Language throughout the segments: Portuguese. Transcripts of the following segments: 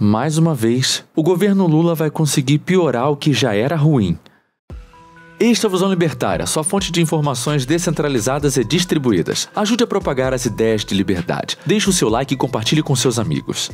Mais uma vez, o governo Lula vai conseguir piorar o que já era ruim. Esta é a Visão Libertária, sua fonte de informações descentralizadas e distribuídas. Ajude a propagar as ideias de liberdade. Deixe o seu like e compartilhe com seus amigos.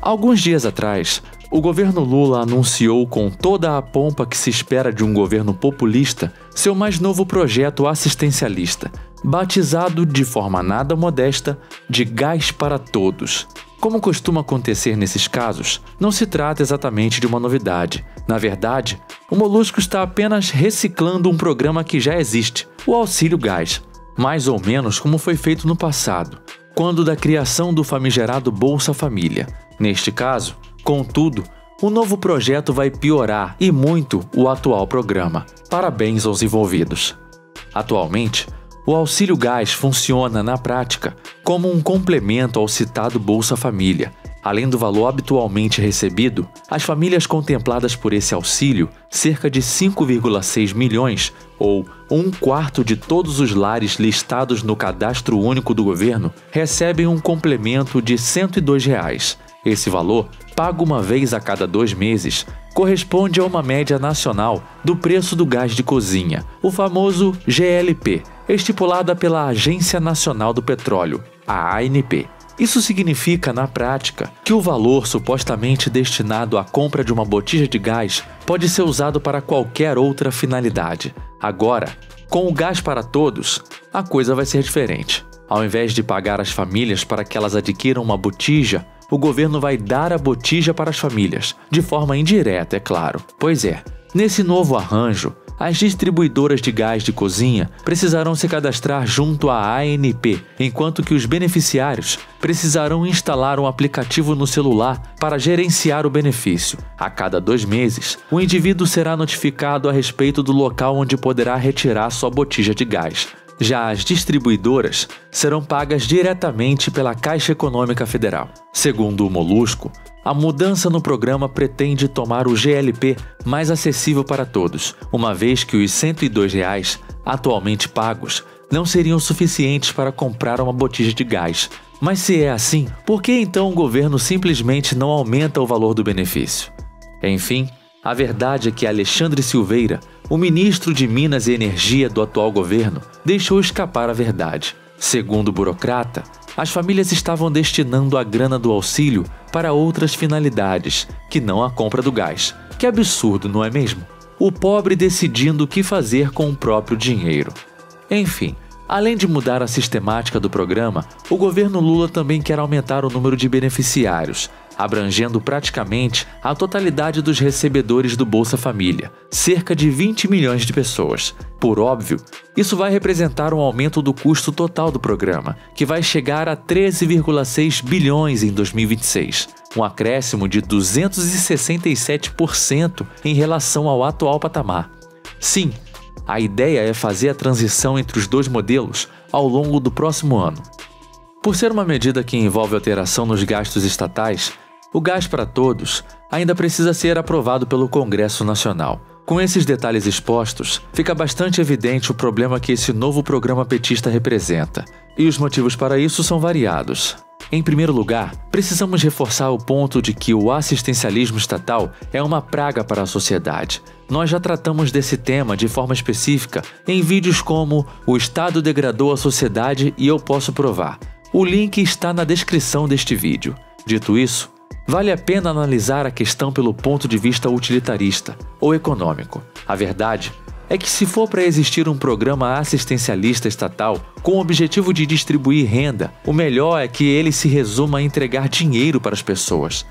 Alguns dias atrás, o governo Lula anunciou com toda a pompa que se espera de um governo populista seu mais novo projeto assistencialista, batizado de forma nada modesta de Gás para Todos. Como costuma acontecer nesses casos, não se trata exatamente de uma novidade. Na verdade, o molusco está apenas reciclando um programa que já existe, o Auxílio Gás, mais ou menos como foi feito no passado, quando da criação do famigerado Bolsa Família. Neste caso, contudo, o novo projeto vai piorar e muito o atual programa. Parabéns aos envolvidos. Atualmente, o Auxílio Gás funciona, na prática, como um complemento ao citado Bolsa Família. Além do valor habitualmente recebido, as famílias contempladas por esse auxílio, cerca de 5,6 milhões, ou 1/4 de todos os lares listados no Cadastro Único do Governo, recebem um complemento de R$ 102. Esse valor, pago uma vez a cada 2 meses, corresponde a uma média nacional do preço do gás de cozinha, o famoso GLP, estipulada pela Agência Nacional do Petróleo, a ANP. Isso significa, na prática, que o valor supostamente destinado à compra de uma botija de gás pode ser usado para qualquer outra finalidade. Agora, com o Gás para Todos, a coisa vai ser diferente. Ao invés de pagar as famílias para que elas adquiram uma botija, o governo vai dar a botija para as famílias, de forma indireta, é claro. Pois é, nesse novo arranjo, as distribuidoras de gás de cozinha precisarão se cadastrar junto à ANP, enquanto que os beneficiários precisarão instalar um aplicativo no celular para gerenciar o benefício. A cada 2 meses, o indivíduo será notificado a respeito do local onde poderá retirar sua botija de gás. Já as distribuidoras serão pagas diretamente pela Caixa Econômica Federal. Segundo o molusco, a mudança no programa pretende tomar o GLP mais acessível para todos, uma vez que os R$ 102 atualmente pagos não seriam suficientes para comprar uma botija de gás. Mas se é assim, por que então o governo simplesmente não aumenta o valor do benefício? Enfim, a verdade é que Alexandre Silveira, o ministro de Minas e Energia do atual governo, deixou escapar a verdade. Segundo o burocrata, as famílias estavam destinando a grana do auxílio para outras finalidades, que não a compra do gás. Que absurdo, não é mesmo? O pobre decidindo o que fazer com o próprio dinheiro. Enfim, além de mudar a sistemática do programa, o governo Lula também quer aumentar o número de beneficiários, abrangendo praticamente a totalidade dos recebedores do Bolsa Família, cerca de 20 milhões de pessoas. Por óbvio, isso vai representar um aumento do custo total do programa, que vai chegar a 13,6 bilhões em 2026, um acréscimo de 267% em relação ao atual patamar. Sim, a ideia é fazer a transição entre os dois modelos ao longo do próximo ano. Por ser uma medida que envolve alteração nos gastos estatais, o Gás para Todos ainda precisa ser aprovado pelo Congresso Nacional. Com esses detalhes expostos, fica bastante evidente o problema que esse novo programa petista representa, e os motivos para isso são variados. Em primeiro lugar, precisamos reforçar o ponto de que o assistencialismo estatal é uma praga para a sociedade. Nós já tratamos desse tema de forma específica em vídeos como "O Estado degradou a sociedade e eu posso provar". O link está na descrição deste vídeo. Dito isso, vale a pena analisar a questão pelo ponto de vista utilitarista ou econômico. A verdade é que, se for para existir um programa assistencialista estatal com o objetivo de distribuir renda, o melhor é que ele se resuma a entregar dinheiro para as pessoas.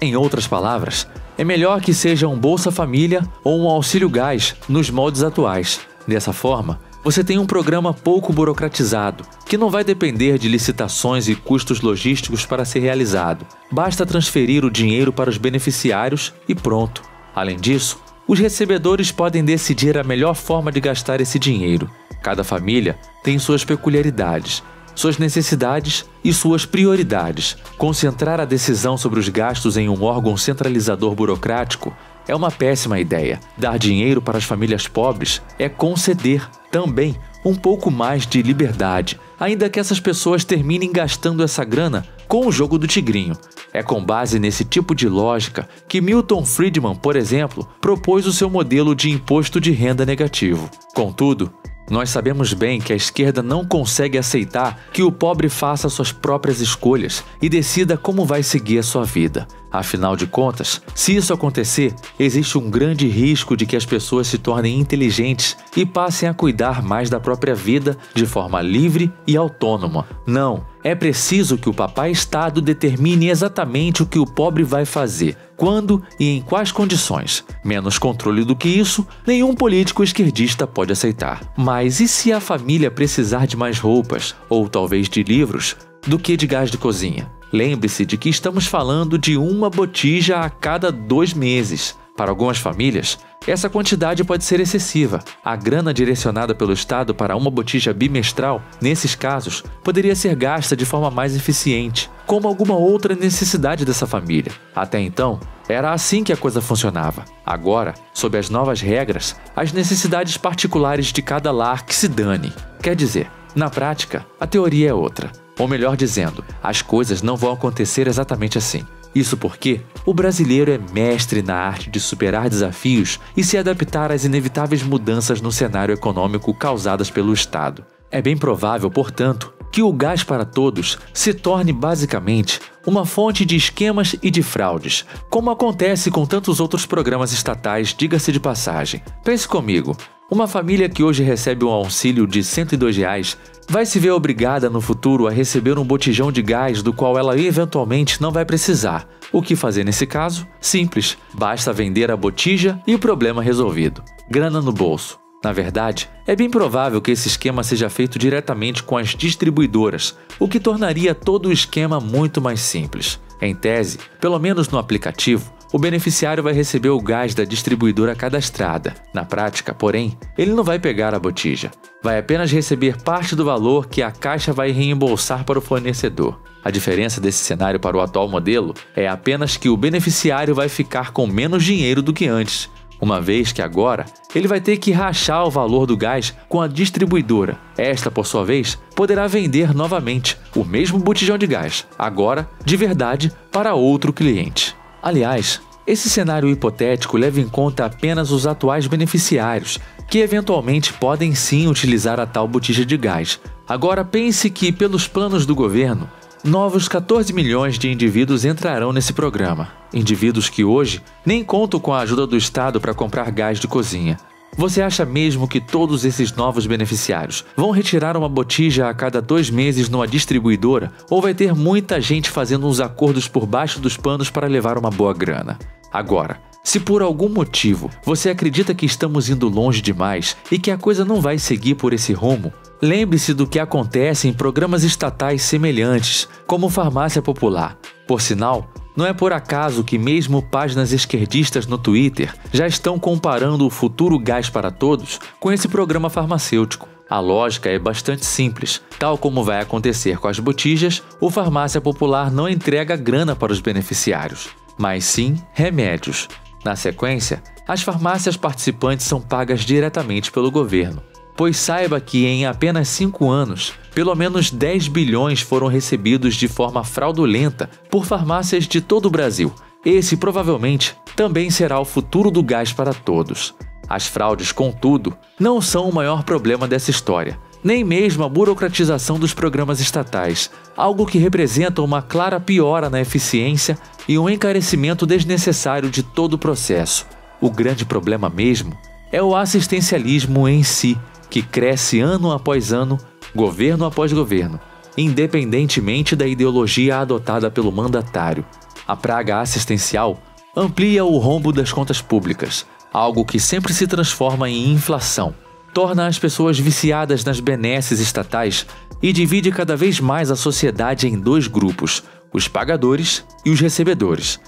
Em outras palavras, é melhor que seja um Bolsa Família ou um Auxílio Gás nos moldes atuais. Dessa forma, você tem um programa pouco burocratizado, que não vai depender de licitações e custos logísticos para ser realizado. Basta transferir o dinheiro para os beneficiários e pronto. Além disso, os recebedores podem decidir a melhor forma de gastar esse dinheiro. Cada família tem suas peculiaridades, suas necessidades e suas prioridades. Concentrar a decisão sobre os gastos em um órgão centralizador burocrático é uma péssima ideia. Dar dinheiro para as famílias pobres é conceder também um pouco mais de liberdade, ainda que essas pessoas terminem gastando essa grana com o jogo do tigrinho. É com base nesse tipo de lógica que Milton Friedman, por exemplo, propôs o seu modelo de imposto de renda negativo. Contudo, nós sabemos bem que a esquerda não consegue aceitar que o pobre faça suas próprias escolhas e decida como vai seguir a sua vida. Afinal de contas, se isso acontecer, existe um grande risco de que as pessoas se tornem inteligentes e passem a cuidar mais da própria vida de forma livre e autônoma. Não, é preciso que o papai Estado determine exatamente o que o pobre vai fazer, quando e em quais condições. Menos controle do que isso, nenhum político esquerdista pode aceitar. Mas e se a família precisar de mais roupas, ou talvez de livros, do que de gás de cozinha? Lembre-se de que estamos falando de uma botija a cada 2 meses. Para algumas famílias, essa quantidade pode ser excessiva. A grana direcionada pelo Estado para uma botija bimestral, nesses casos, poderia ser gasta de forma mais eficiente, como alguma outra necessidade dessa família. Até então, era assim que a coisa funcionava. Agora, sob as novas regras, as necessidades particulares de cada lar que se dane. Quer dizer, na prática, a teoria é outra. Ou melhor dizendo, as coisas não vão acontecer exatamente assim. Isso porque o brasileiro é mestre na arte de superar desafios e se adaptar às inevitáveis mudanças no cenário econômico causadas pelo Estado. É bem provável, portanto, que o gás para todos se torne basicamente uma fonte de esquemas e de fraudes, como acontece com tantos outros programas estatais, diga-se de passagem. Pense comigo, uma família que hoje recebe um auxílio de R$ 102 vai se ver obrigada no futuro a receber um botijão de gás do qual ela eventualmente não vai precisar. O que fazer nesse caso? Simples, basta vender a botija e problema resolvido. Grana no bolso. Na verdade, é bem provável que esse esquema seja feito diretamente com as distribuidoras, o que tornaria todo o esquema muito mais simples. Em tese, pelo menos no aplicativo, o beneficiário vai receber o gás da distribuidora cadastrada. Na prática, porém, ele não vai pegar a botija. Vai apenas receber parte do valor que a Caixa vai reembolsar para o fornecedor. A diferença desse cenário para o atual modelo é apenas que o beneficiário vai ficar com menos dinheiro do que antes, uma vez que agora ele vai ter que rachar o valor do gás com a distribuidora. Esta, por sua vez, poderá vender novamente o mesmo botijão de gás, agora de verdade para outro cliente. Aliás, esse cenário hipotético leva em conta apenas os atuais beneficiários, que eventualmente podem sim utilizar a tal botija de gás. Agora pense que, pelos planos do governo, novos 14 milhões de indivíduos entrarão nesse programa. Indivíduos que hoje nem contam com a ajuda do Estado para comprar gás de cozinha. Você acha mesmo que todos esses novos beneficiários vão retirar uma botija a cada 2 meses numa distribuidora? Ou vai ter muita gente fazendo uns acordos por baixo dos panos para levar uma boa grana? Agora, se por algum motivo você acredita que estamos indo longe demais e que a coisa não vai seguir por esse rumo, lembre-se do que acontece em programas estatais semelhantes, como Farmácia Popular. Por sinal, não é por acaso que mesmo páginas esquerdistas no Twitter já estão comparando o futuro gás para todos com esse programa farmacêutico. A lógica é bastante simples. Tal como vai acontecer com as botijas, o Farmácia Popular não entrega grana para os beneficiários, mas sim remédios. Na sequência, as farmácias participantes são pagas diretamente pelo governo. Pois saiba que em apenas 5 anos, pelo menos 10 bilhões foram recebidos de forma fraudulenta por farmácias de todo o Brasil. Esse provavelmente também será o futuro do gás para todos. As fraudes, contudo, não são o maior problema dessa história, nem mesmo a burocratização dos programas estatais, algo que representa uma clara piora na eficiência e um encarecimento desnecessário de todo o processo. O grande problema mesmo é o assistencialismo em si, que cresce ano após ano, governo após governo, independentemente da ideologia adotada pelo mandatário. A praga assistencial amplia o rombo das contas públicas, algo que sempre se transforma em inflação, torna as pessoas viciadas nas benesses estatais e divide cada vez mais a sociedade em 2 grupos, os pagadores e os recebedores.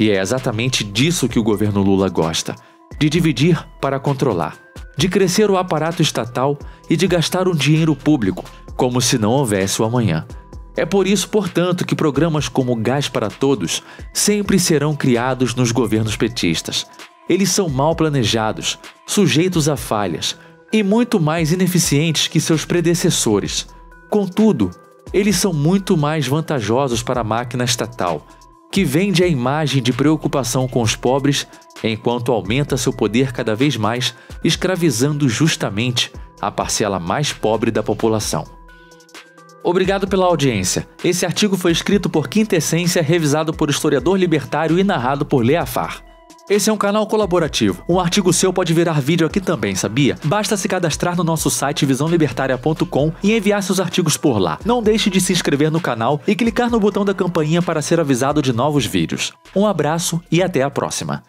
E é exatamente disso que o governo Lula gosta, de dividir para controlar, de crescer o aparato estatal e de gastar um dinheiro público, como se não houvesse o amanhã. É por isso, portanto, que programas como Gás para Todos sempre serão criados nos governos petistas. Eles são mal planejados, sujeitos a falhas e muito mais ineficientes que seus predecessores. Contudo, eles são muito mais vantajosos para a máquina estatal, que vende a imagem de preocupação com os pobres, enquanto aumenta seu poder cada vez mais, escravizando justamente a parcela mais pobre da população. Obrigado pela audiência. Esse artigo foi escrito por Quintessência, revisado por Historiador Libertário e narrado por Leafar. Esse é um canal colaborativo. Um artigo seu pode virar vídeo aqui também, sabia? Basta se cadastrar no nosso site visãolibertaria.com e enviar seus artigos por lá. Não deixe de se inscrever no canal e clicar no botão da campainha para ser avisado de novos vídeos. Um abraço e até a próxima!